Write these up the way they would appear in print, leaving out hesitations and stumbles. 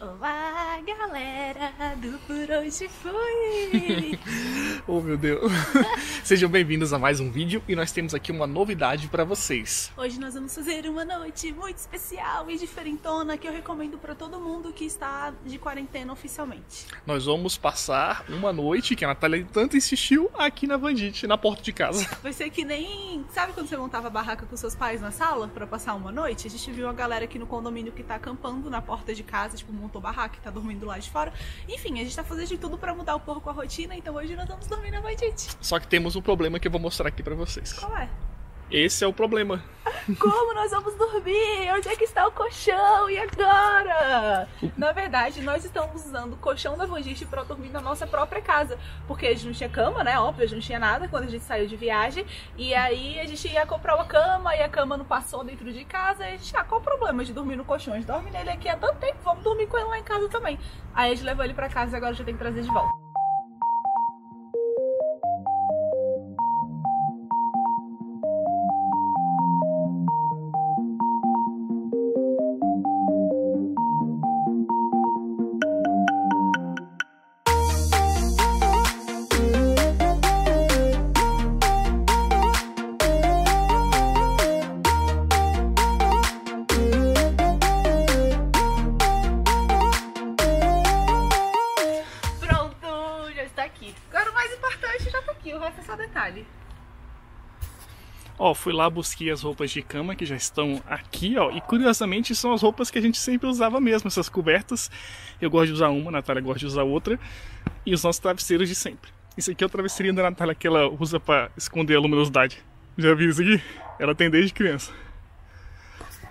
Olá, galera do Por Onde Fui! Oh, meu Deus! Sejam bem-vindos a mais um vídeo e nós temos aqui uma novidade pra vocês. Hoje nós vamos fazer uma noite muito especial e diferentona que eu recomendo pra todo mundo que está de quarentena oficialmente. Nós vamos passar uma noite que a Natália tanto insistiu aqui na Vandite, na porta de casa. Vai ser que nem... Sabe quando você montava barraca com seus pais na sala pra passar uma noite? A gente viu a galera aqui no condomínio que tá acampando na porta de casa, tipo, montou barraca e tá dormindo lá de fora. Enfim, a gente tá fazendo de tudo pra mudar um pouco a rotina, então hoje nós vamos dormir na Vandite. Só que temos um problema que eu vou mostrar aqui pra vocês. Qual é? Esse é o problema. Como nós vamos dormir? Onde é que está o colchão? E agora? Na verdade, nós estamos usando o colchão da Vandite para dormir na nossa própria casa. Porque a gente não tinha cama, né? Óbvio, a gente não tinha nada quando a gente saiu de viagem. E aí a gente ia comprar uma cama e a cama não passou dentro de casa. E a gente, qual o problema de dormir no colchão? A gente dorme nele aqui há tanto tempo, vamos dormir com ele lá em casa também. Aí a gente levou ele para casa e agora já tem que trazer de volta. Ó, fui lá, busquei as roupas de cama que já estão aqui, ó. E curiosamente são as roupas que a gente sempre usava mesmo, essas cobertas. Eu gosto de usar uma, a Natália gosta de usar outra. E os nossos travesseiros de sempre. Isso aqui é o travesseirinho da Natália que ela usa pra esconder a luminosidade. Já viu isso aqui? Ela tem desde criança.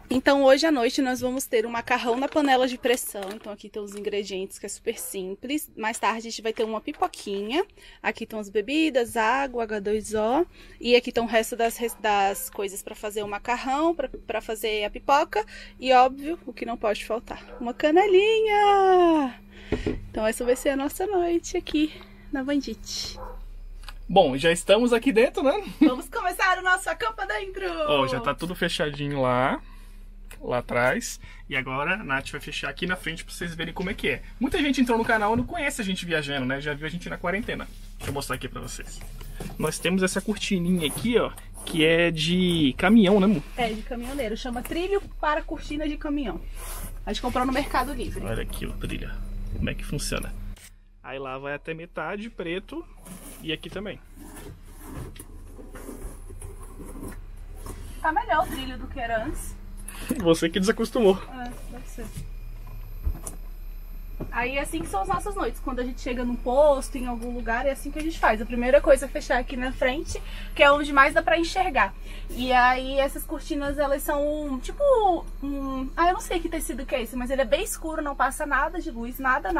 Então hoje à noite nós vamos ter um macarrão na panela de pressão, então aqui estão os ingredientes, que é super simples. Mais tarde a gente vai ter uma pipoquinha, aqui estão as bebidas, água, H2O, e aqui estão o resto das coisas para fazer o macarrão, para fazer a pipoca, e óbvio, o que não pode faltar, uma canelinha! Então essa vai ser a nossa noite aqui na Vandite. Bom, já estamos aqui dentro, né? Vamos começar o nosso acampa dentro! Ó, já tá tudo fechadinho lá atrás, e agora a Nath vai fechar aqui na frente pra vocês verem como é que é. Muita gente entrou no canal e não conhece a gente viajando, né? Já viu a gente na quarentena. Deixa eu mostrar aqui pra vocês. Nós temos essa cortininha aqui, ó, que é de caminhão, né, amor? É, de caminhoneiro. Chama trilho para cortina de caminhão. A gente comprou no Mercado Livre. Olha aqui o trilho, como é que funciona. Aí lá vai até metade, preto, e aqui também. Tá melhor o trilho do que era antes. Você que desacostumou. É, deve ser. Aí é assim que são as nossas noites. Quando a gente chega num posto, em algum lugar, é assim que a gente faz. A primeira coisa é fechar aqui na frente, que é onde mais dá pra enxergar. E aí essas cortinas, elas são tipo... eu não sei que tecido que é esse, mas ele é bem escuro, não passa nada de luz, nada.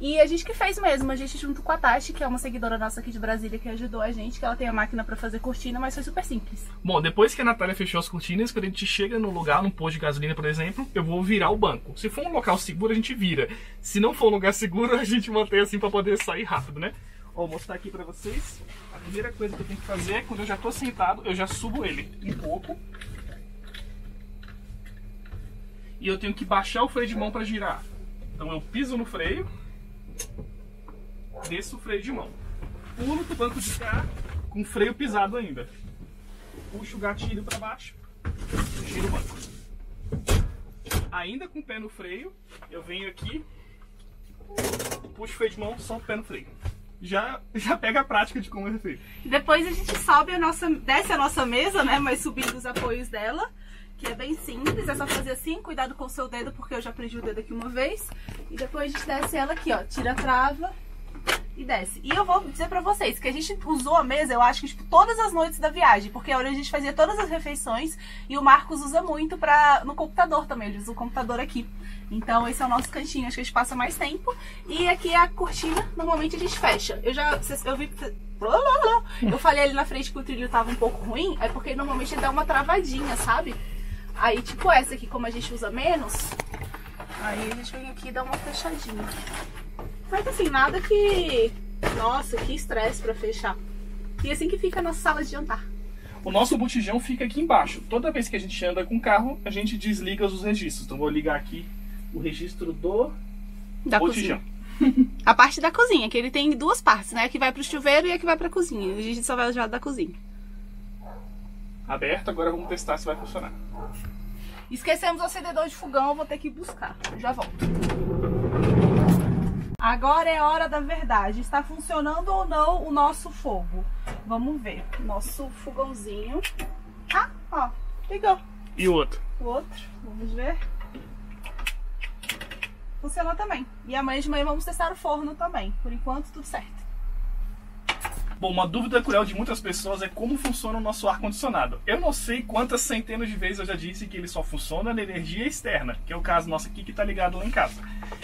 E a gente que fez mesmo, a gente junto com a Tati, que é uma seguidora nossa aqui de Brasília, que ajudou a gente, que ela tem a máquina pra fazer cortina, mas foi super simples. Bom, depois que a Natália fechou as cortinas, quando a gente chega no lugar, num posto de gasolina, por exemplo, eu vou virar o banco. Se for um local seguro, a gente vira. Se não for um lugar seguro, a gente mantém assim pra poder sair rápido, né? Ó, vou mostrar aqui pra vocês. A primeira coisa que eu tenho que fazer é, quando eu já tô sentado, eu já subo ele um pouco. E eu tenho que baixar o freio de mão pra girar. Então eu piso no freio. Desço o freio de mão, pulo pro banco de cá com o freio pisado ainda, puxo o gatilho para baixo, giro o banco, ainda com o pé no freio, eu venho aqui, puxo o freio de mão, solto o pé no freio. Já pega a prática de como é feito. Depois a gente sobe desce a nossa mesa, né, mas subindo os apoios dela, que é bem simples, é só fazer assim, cuidado com o seu dedo, porque eu já prendi o dedo aqui uma vez. E depois a gente desce ela aqui, ó, tira a trava e desce. E eu vou dizer pra vocês que a gente usou a mesa, eu acho que tipo, todas as noites da viagem, porque a gente fazia todas as refeições e o Marcos usa muito no computador também, ele usa o computador aqui. Então esse é o nosso cantinho, acho que a gente passa mais tempo. E aqui é a cortina, normalmente a gente fecha. Eu falei ali na frente que o trilho tava um pouco ruim, é porque normalmente ele dá uma travadinha, sabe? Aí, tipo essa aqui, como a gente usa menos, aí a gente vem aqui e dá uma fechadinha. Mas assim, nada que... Nossa, que estresse pra fechar. E assim que fica a nossa sala de jantar. O nosso botijão fica aqui embaixo. Toda vez que a gente anda com o carro, a gente desliga os registros. Então vou ligar aqui o registro da botijão. Cozinha. A parte da cozinha, que ele tem duas partes, né? A que vai pro chuveiro e a que vai pra cozinha. A gente só vai usar da cozinha. Aberto, agora vamos testar se vai funcionar. Esquecemos o acendedor de fogão, eu vou ter que buscar. Já volto. Agora é hora da verdade. Está funcionando ou não o nosso fogo? Vamos ver. Nosso fogãozinho. Ah, ó, ligou. E o outro? O outro, vamos ver. Funcionou também. E amanhã de manhã vamos testar o forno também. Por enquanto, tudo certo. Bom, uma dúvida cruel de muitas pessoas é como funciona o nosso ar-condicionado. Eu não sei quantas centenas de vezes eu já disse que ele só funciona na energia externa, que é o caso nosso aqui que tá ligado lá em casa.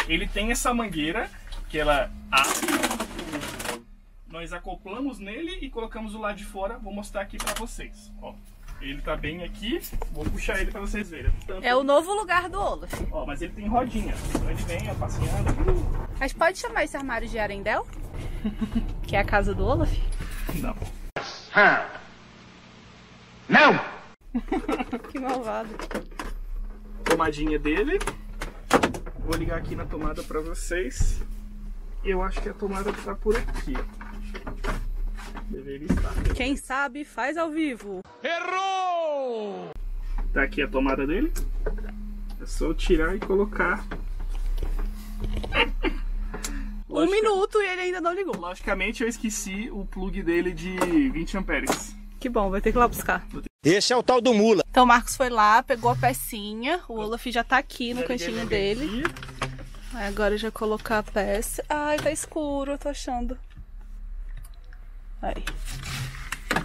Ele tem essa mangueira, que ela abre, nós acoplamos nele e colocamos o lado de fora. Vou mostrar aqui pra vocês, ó. Ele tá bem aqui, vou puxar ele pra vocês verem. Tampo. É o novo lugar do Olaf. Ó, mas ele tem rodinha, então ele vem, ó, passeando. Mas pode chamar esse armário de Arendelle? Que é a casa do Olaf? Não. Não! Que malvado. Tomadinha dele. Vou ligar aqui na tomada pra vocês. Eu acho que a tomada tá por aqui. Deveria estar. Quem sabe faz ao vivo. Errou! Tá aqui a tomada dele. É só tirar e colocar. Um minuto e ele ainda não ligou. Logicamente eu esqueci o plug dele de 20 amperes. Que bom, vai ter que ir lá buscar. Esse é o tal do mula. Então o Marcos foi lá, pegou a pecinha. O Olaf já tá aqui no cantinho dele. Aí agora eu já colocar a peça. Ai, tá escuro, eu tô achando. Aí.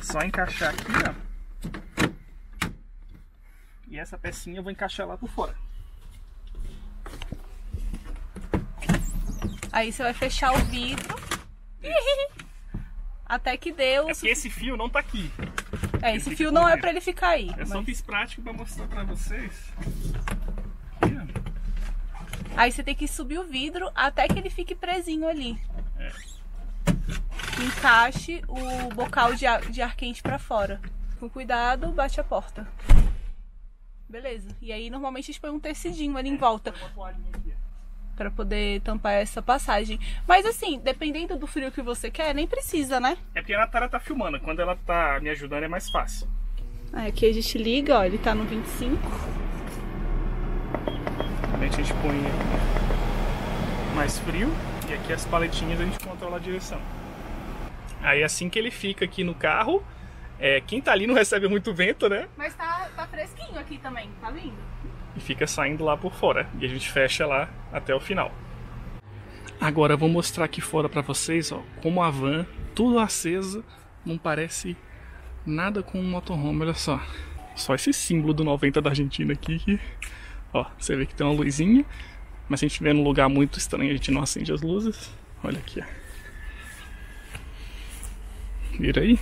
Só encaixar aqui, ó. E essa pecinha eu vou encaixar lá por fora. Aí você vai fechar o vidro. Até que deu. É porque esse fio não tá aqui. É, esse fio não é pra ele ficar aí. Eu só fiz prático pra mostrar pra vocês. Aí você tem que subir o vidro até que ele fique presinho ali. É. Encaixe o bocal de ar quente pra fora. Com cuidado, bate a porta. Beleza. E aí normalmente a gente põe um tecidinho ali em volta. Pra poder tampar essa passagem. Mas assim, dependendo do frio que você quer, nem precisa, né? É porque a Natália tá filmando. Quando ela tá me ajudando é mais fácil. Aí aqui a gente liga, ó. Ele tá no 25. A gente põe mais frio. E aqui as paletinhas a gente controla a direção. Aí assim que ele fica aqui no carro, quem tá ali não recebe muito vento, né? Mas tá fresquinho aqui também, tá lindo. E fica saindo lá por fora. E a gente fecha lá até o final. Agora eu vou mostrar aqui fora pra vocês, ó, como a van, tudo acesa, não parece nada com um motorhome, olha só. Só esse símbolo do 90 da Argentina aqui, que, ó, você vê que tem uma luzinha. Mas se a gente vê num lugar muito estranho, a gente não acende as luzes. Olha aqui, ó. Vira aí.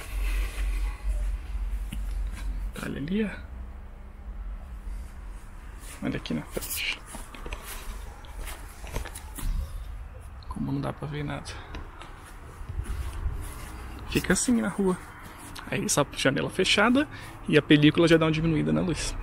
Olha ali, ó. Olha aqui na frente. Como não dá pra ver nada. Fica assim na rua. Aí essa janela fechada e a película já dá uma diminuída na luz.